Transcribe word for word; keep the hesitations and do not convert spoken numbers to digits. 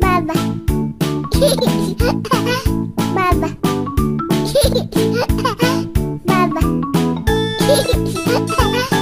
Baba. Baba. Baba.